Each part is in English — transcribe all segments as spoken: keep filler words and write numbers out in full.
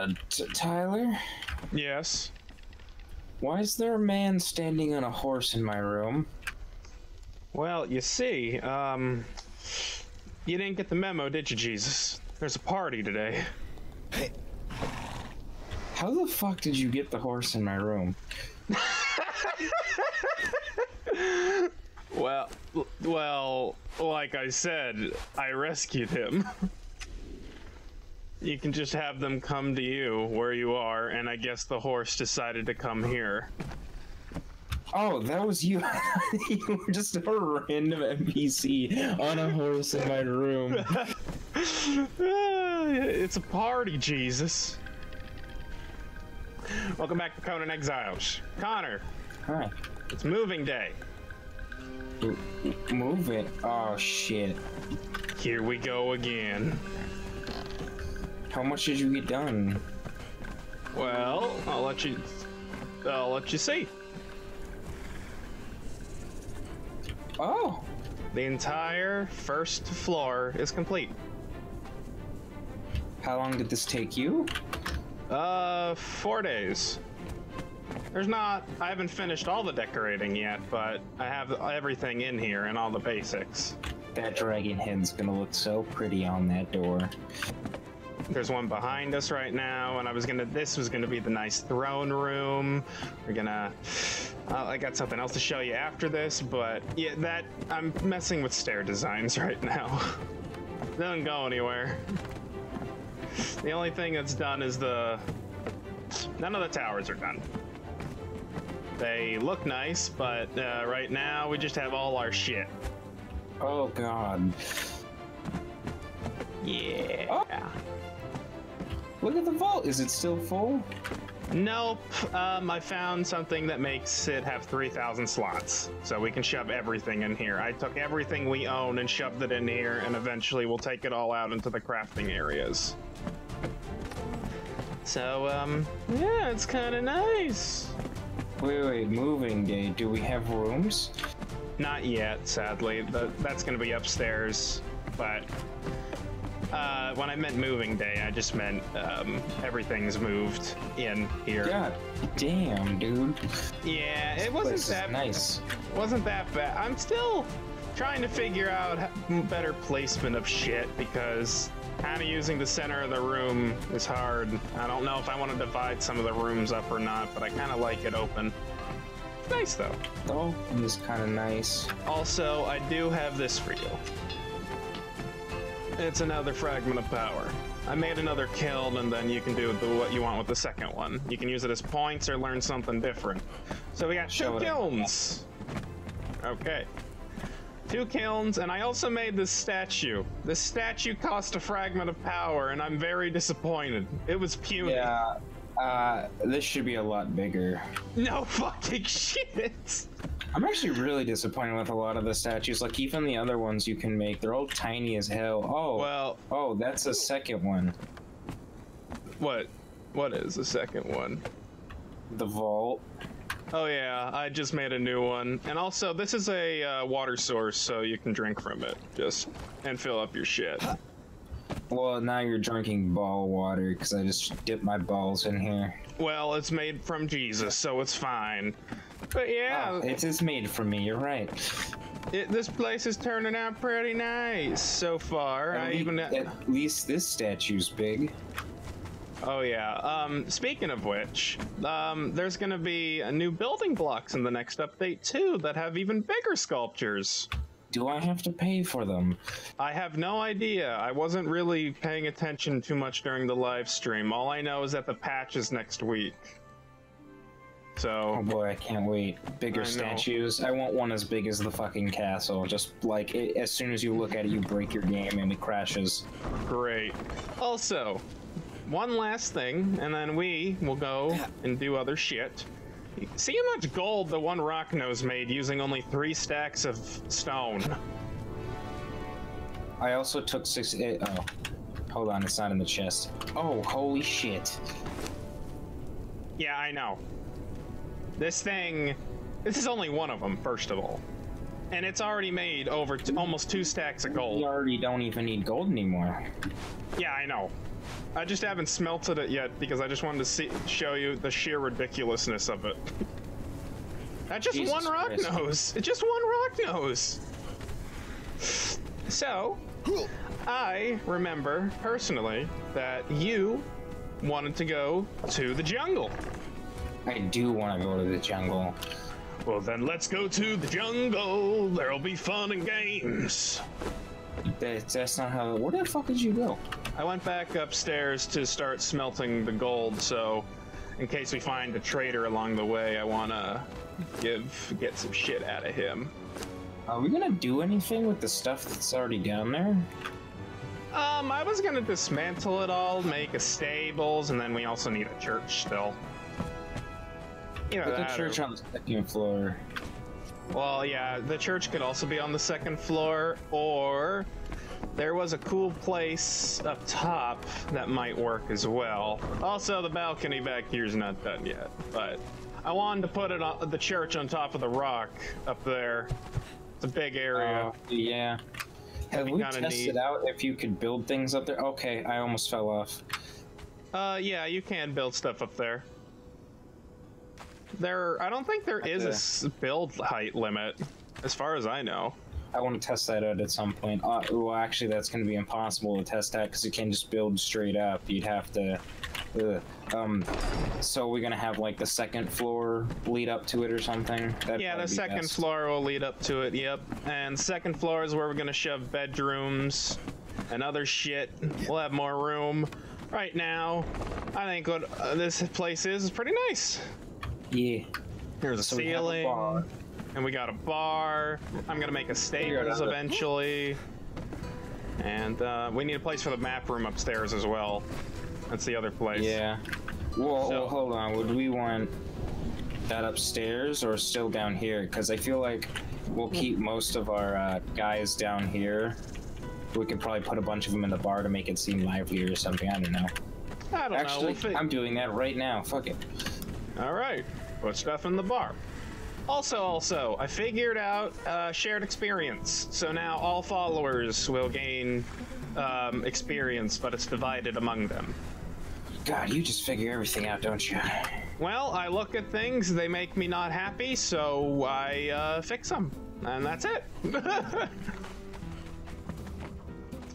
Uh, t Tyler? Yes? Why is there a man standing on a horse in my room? Well, you see, um... you didn't get the memo, did you, Jesus? There's a party today. How the fuck did you get the horse in my room? Well, well, like I said, I rescued him. You can just have them come to you where you are, and I guess the horse decided to come here. Oh, that was you. You were just a random N P C on a horse in my room. It's a party, Jesus. Welcome back to Conan Exiles. Connor. Hi. It's moving day. Move it? Oh, shit. Here we go again. How much did you get done? Well, I'll let you... I'll let you see. Oh! The entire first floor is complete. How long did this take you? Uh, four days. There's not... I haven't finished all the decorating yet, but I have everything in here and all the basics. That dragon head's gonna look so pretty on that door. There's one behind us right now, and I was gonna... This was gonna be the nice throne room. We're gonna... Uh, I got something else to show you after this, but... Yeah, that... I'm messing with stair designs right now. Doesn't go anywhere. The only thing that's done is the... None of the towers are done. They look nice, but uh, right now we just have all our shit. Oh God. Yeah. Oh. Look at the vault. Is it still full? Nope. Um, I found something that makes it have three thousand slots, so we can shove everything in here. I took everything we own and shoved it in here, and eventually we'll take it all out into the crafting areas. So, um, yeah, it's kind of nice. Wait, wait, moving day. Do we have rooms? Not yet, sadly. The, that's going to be upstairs. But uh, when I meant moving day, I just meant um, everything's moved in here. God damn, dude. Yeah, it wasn't that nice. Wasn't that bad. I'm still trying to figure out better placement of shit because kind of using the center of the room is hard. I don't know if I want to divide some of the rooms up or not, but I kind of like it open. It's nice, though. The open is kind of nice. Also, I do have this for you. It's another fragment of power. I made another kiln, and then you can do what you want with the second one. You can use it as points or learn something different. So we got two kilns. Okay. Two kilns, and I also made this statue. This statue cost a fragment of power, and I'm very disappointed. It was puny. Yeah, uh, this should be a lot bigger. No fucking shit! I'm actually really disappointed with a lot of the statues. Like, even the other ones you can make, they're all tiny as hell. Oh, well, oh, that's a second one. What? What is the second one? The vault. Oh yeah, I just made a new one. And also, this is a uh, water source, so you can drink from it. Just, and fill up your shit. Well, now you're drinking ball water, because I just dipped my balls in here. Well, it's made from Jesus, so it's fine. But yeah. Oh, it is made from me, you're right. It, this place is turning out pretty nice so far. At, I least, even... at least this statue's big. Oh yeah, um, speaking of which, um, there's gonna be a new building blocks in the next update too that have even bigger sculptures. Do I have to pay for them? I have no idea. I wasn't really paying attention too much during the live stream. All I know is that the patch is next week. So. Oh boy, I can't wait. Bigger I statues. Know. I want one as big as the fucking castle. Just like, it, as soon as you look at it, you break your game and it crashes. Great. Also, one last thing, and then we will go and do other shit. See how much gold the one Rocknose made using only three stacks of stone. I also took six. Eight, oh, hold on, it's not in the chest. Oh, holy shit. Yeah, I know. This thing, this is only one of them, first of all. And it's already made over t almost two stacks of gold. We already don't even need gold anymore. Yeah, I know. I just haven't smelted it yet because I just wanted to see, show you the sheer ridiculousness of it. That's just Jesus one rock Christ. nose. It's just one rock nose. So, I remember personally that you wanted to go to the jungle. I do want to go to the jungle. Well, then let's go to the jungle. There'll be fun and games. That, that's not how. Where the fuck did you go? I went back upstairs to start smelting the gold, so in case we find a traitor along the way, I wanna give get some shit out of him. Are we gonna do anything with the stuff that's already down there? Um, I was gonna dismantle it all, make a stables, and then we also need a church still. You know, the church or... on the second floor. Well, yeah, the church could also be on the second floor, or there was a cool place up top that might work as well. Also, the balcony back here's not done yet, but I wanted to put it on the church on top of the rock up there. It's a big area. Uh, yeah. Have we tested out if you could build things up there? Okay, I almost fell off. Uh, yeah, you can build stuff up there. There, I don't think there is a build height limit, as far as I know. I want to test that out at some point. Uh, well, actually, that's going to be impossible to test out because you can't just build straight up. You'd have to. Uh, um. So we're gonna have like the second floor lead up to it or something. That'd yeah, the second best. floor will lead up to it. Yep. And second floor is where we're gonna shove bedrooms and other shit. We'll have more room. Right now, I think what uh, this place is is pretty nice. Yeah. Here's a so ceiling, we a and we got a bar. I'm gonna make a stables eventually, and uh, we need a place for the map room upstairs as well. That's the other place. Yeah. Well, so, well, hold on. Would we want that upstairs or still down here? Because I feel like we'll keep most of our uh, guys down here. We could probably put a bunch of them in the bar to make it seem livelier or something. I don't know. I don't actually, know. We'll I'm doing that right now. Fuck it. All right, put stuff in the bar. Also, also, I figured out uh, shared experience. So now all followers will gain um, experience, but it's divided among them. God, you just figure everything out, don't you? Well, I look at things, they make me not happy, so I uh, fix them. And that's it.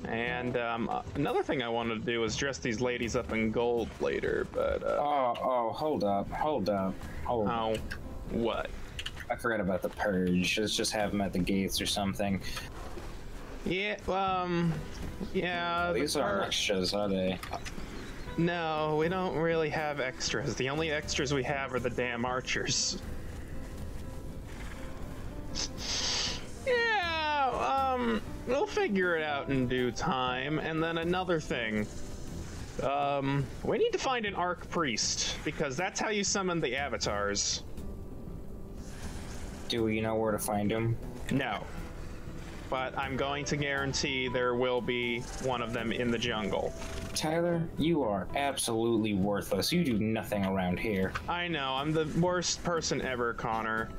And um, another thing I wanted to do was dress these ladies up in gold later, but... Uh, oh, oh, hold up, hold up, hold oh, up. What? I forgot about the purge. Let's just have them at the gates or something. Yeah, um, yeah... These the aren't extras, are they? No, we don't really have extras. The only extras we have are the damn archers. Yeah, um... we'll figure it out in due time. And then another thing, um, we need to find an Arc Priest, because that's how you summon the avatars. Do we know where to find him? No, but I'm going to guarantee there will be one of them in the jungle. Tyler, you are absolutely worthless. You do nothing around here. I know, I'm the worst person ever, Connor.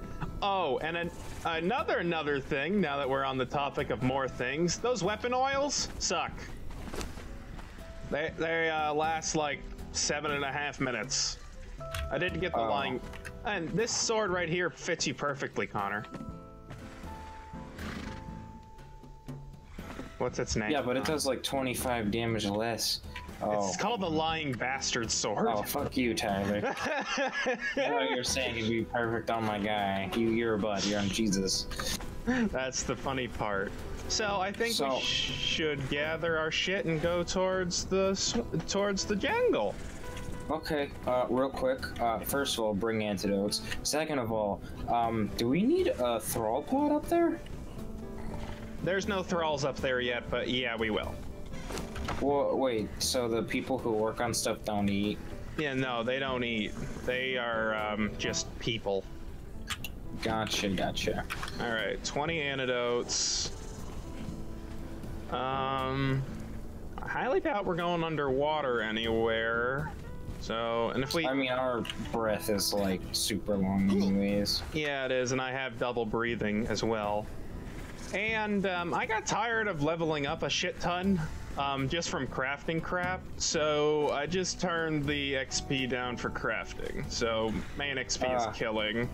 Oh, and an, another another thing, now that we're on the topic of more things, those weapon oils suck. They, they uh, last like seven and a half minutes. I didn't get the uh, line. And this sword right here fits you perfectly, Connor. What's its name? Yeah, but it does like twenty-five damage less. Oh. It's called the Lying Bastard Sword. Oh, fuck you, Tyler. I know you're saying you'd be perfect on my guy. You, you're a bud. You're on Jesus. That's the funny part. So I think so, we sh should gather our shit and go towards the towards the jungle. Okay. Uh, real quick. Uh, first of all, bring antidotes. Second of all, um, do we need a thrall pod up there? There's no thralls up there yet, but yeah, we will. Well, wait, so the people who work on stuff don't eat? Yeah, no, they don't eat. They are um, just people. Gotcha, gotcha. All right, twenty antidotes. Um, I highly doubt we're going underwater anywhere. So, and if we... I mean, our breath is, like, super long anyways. Yeah, it is, and I have double breathing as well. And um, I got tired of leveling up a shit ton. um, just from crafting crap. So I just turned the X P down for crafting. So main X P uh, is killing.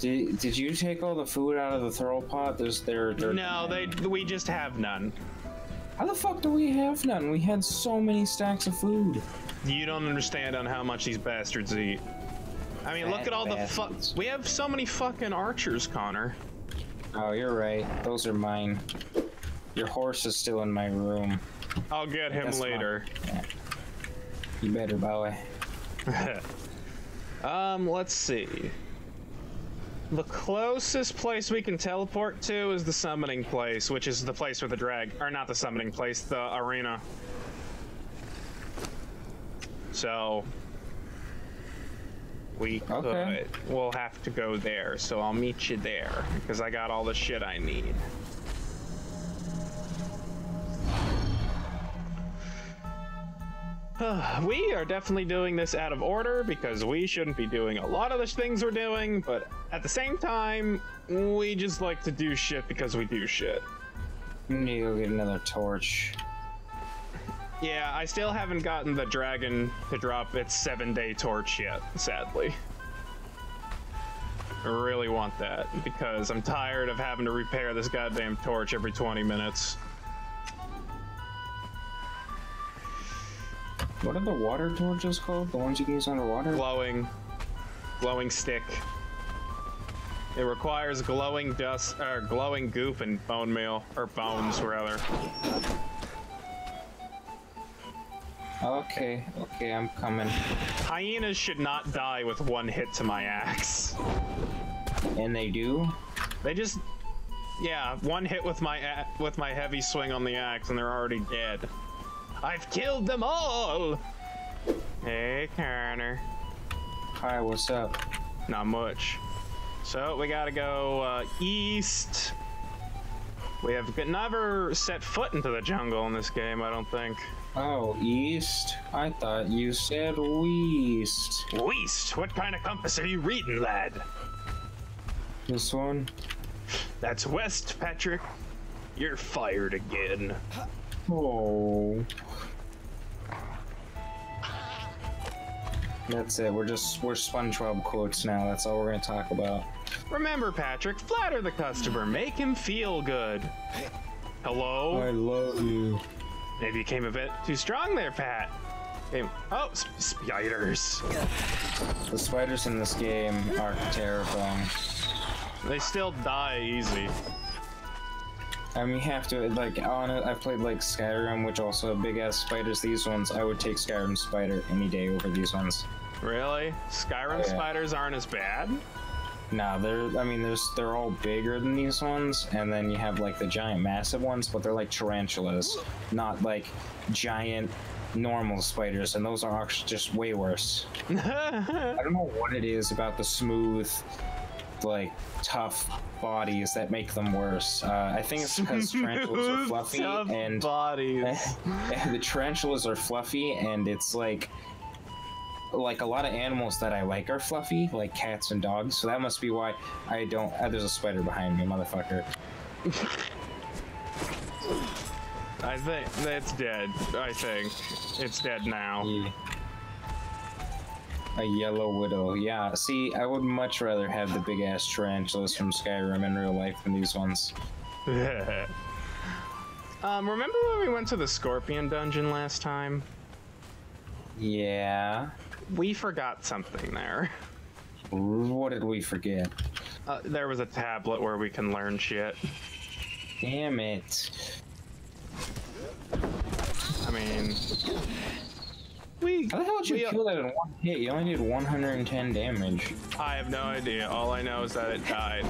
Did, did you take all the food out of the throw pot? There's there. No, they we just have none. How the fuck do we have none? We had so many stacks of food. You don't understand on how much these bastards eat. I mean, Fat look at all bastards. the fuck. We have so many fucking archers, Connor. Oh, you're right. Those are mine. Your horse is still in my room. I'll get him later. What? You better, boy. um, let's see. The closest place we can teleport to is the summoning place, which is the place with the drag, or not the summoning place, the arena. So we could, okay. We'll have to go there. So I'll meet you there because I got all the shit I need. We are definitely doing this out of order because we shouldn't be doing a lot of the things we're doing, but at the same time, we just like to do shit because we do shit. You need to go get another torch. Yeah, I still haven't gotten the dragon to drop its seven-day torch yet, sadly. I really want that because I'm tired of having to repair this goddamn torch every twenty minutes. What are the water torches called? The ones you can use underwater? Glowing. Glowing stick. It requires glowing dust, or glowing goop and bone meal, or bones rather. Okay, okay, I'm coming. Hyenas should not die with one hit to my axe. And they do? They just, yeah, one hit with my with my heavy swing on the axe and they're already dead. I've killed them all! Hey, Connor. Hi, what's up? Not much. So, we gotta go uh, east. We have never set foot into the jungle in this game, I don't think. Oh, east? I thought you said weast. Weast? What kind of compass are you reading, lad? This one? That's west, Patrick. You're fired again. Oh. That's it. We're just we're SpongeBob quotes now. That's all we're gonna talk about. Remember, Patrick, flatter the customer, make him feel good. Hello. I love you. Maybe you came a bit too strong there, Pat. Came, oh, sp spiders. The spiders in this game are terrifying. They still die easy. I mean, you have to, like, on it, I've played, like, Skyrim, which also have big-ass spiders. These ones, I would take Skyrim spider any day over these ones. Really? Skyrim oh, yeah. spiders aren't as bad? Nah, they're, I mean, there's, they're all bigger than these ones, and then you have, like, the giant massive ones, but they're like tarantulas, not, like, giant normal spiders, and those are actually just way worse. I don't know what it is about the smooth, like, tough bodies that make them worse. Uh, I think it's because tarantulas are fluffy and bodies. The tarantulas are fluffy, and it's like like a lot of animals that I like are fluffy, like cats and dogs. So that must be why I don't. Oh, there's a spider behind me, motherfucker. I think that's dead. I think it's dead now. Yeah. A yellow widow, yeah. See, I would much rather have the big-ass tarantulas from Skyrim in real life than these ones. um, remember when we went to the Scorpion Dungeon last time? Yeah. We forgot something there. What did we forget? Uh, there was a tablet where we can learn shit. Damn it. I mean... We, How the hell did you kill that in one hit? You only did one hundred ten damage. I have no idea. All I know is that it died.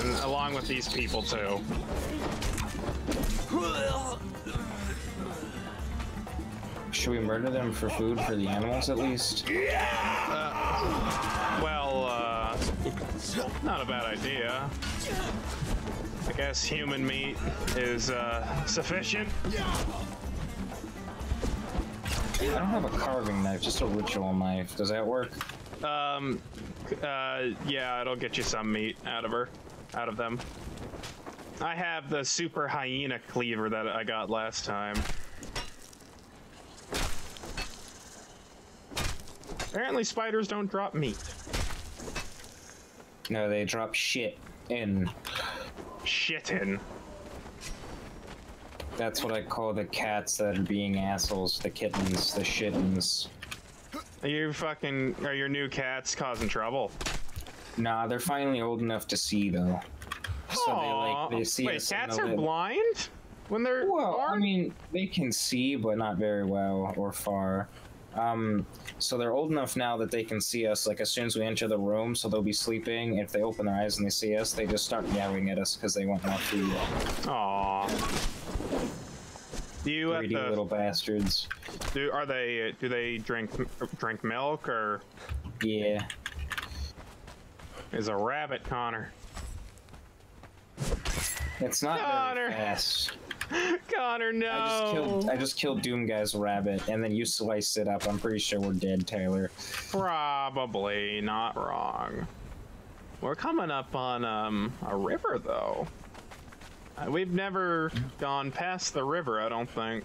And along with these people, too. Should we murder them for food for the animals, at least? Uh, well, uh... Not a bad idea. I guess human meat is, uh, sufficient. I don't have a carving knife, just a ritual knife. Does that work? Um, uh, yeah, it'll get you some meat out of her, out of them. I have the super hyena cleaver that I got last time. Apparently spiders don't drop meat. No, they drop shit in. Shit in. That's what I call the cats that are being assholes, the kittens, the shittens. Are you fucking, are your new cats causing trouble? Nah, they're finally old enough to see, though. So Aww. they like, they see Wait, us cats are blind? When they're Well, born? I mean, they can see, but not very well or far. Um, so they're old enough now that they can see us, like, as soon as we enter the room, so they'll be sleeping. If they open their eyes and they see us, they just start meowing at us because they want more food. Aww. Do you greedy the, little bastards. Do are they? Do they drink drink milk or? Yeah. There's a rabbit, Connor. It's not Connor. Very fast. Connor, no. I just killed. I just killed Doomguy's rabbit, and then you sliced it up. I'm pretty sure we're dead, Taylor. Probably not wrong. We're coming up on um a river though. We've never gone past the river, I don't think.